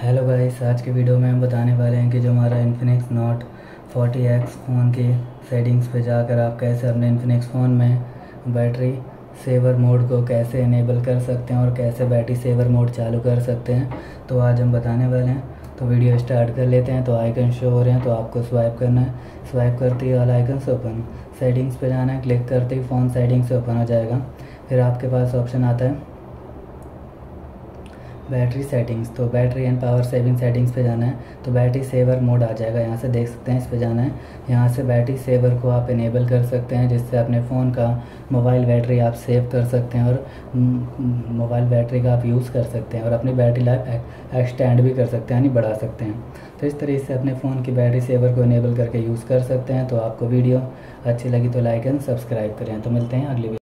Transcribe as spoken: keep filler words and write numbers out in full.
Hello guys, आज के video में हम बताने वाले हैं कि जो हमारा Infinix note forty X phone के सेटिंग्स पे जाकर आप कैसे अपने इन्फिनिक्स फ़ोन में बैटरी सेवर मोड को कैसे इनेबल कर सकते हैं और कैसे बैटरी सेवर मोड चालू कर सकते हैं, तो आज हम बताने वाले हैं। तो वीडियो स्टार्ट कर लेते हैं। तो आइकन शो हो रहे हैं तो आपको स्वाइप करना है। स्वाइप करते ही ऑल आइकन से ओपन, सेटिंग्स पर जाना है, क्लिक करते ही फ़ोन सेटिंग्स से ओपन हो जाएगा। फिर आपके पास ऑप्शन आता है बैटरी सेटिंग्स, तो battery and power saving settings पे जाना है। तो बैटरी सेवर मोड आ जाएगा, यहाँ से देख सकते हैं, इस पे जाना है। यहाँ से बैटरी सेवर को आप इनेबल कर सकते हैं, जिससे अपने फ़ोन का मोबाइल बैटरी आप सेव कर सकते हैं और मोबाइल बैटरी का आप यूज़ कर सकते हैं और अपनी बैटरी लाइफ एक्सटेंड भी कर सकते हैं, यानी बढ़ा सकते हैं। तो इस तरीके से अपने फ़ोन की बैटरी सेवर को इनेबल करके यूज़ कर सकते हैं। तो आपको वीडियो अच्छी लगी तो लाइक एंड सब्सक्राइब करें। तो मिलते हैं अगली वीडियो।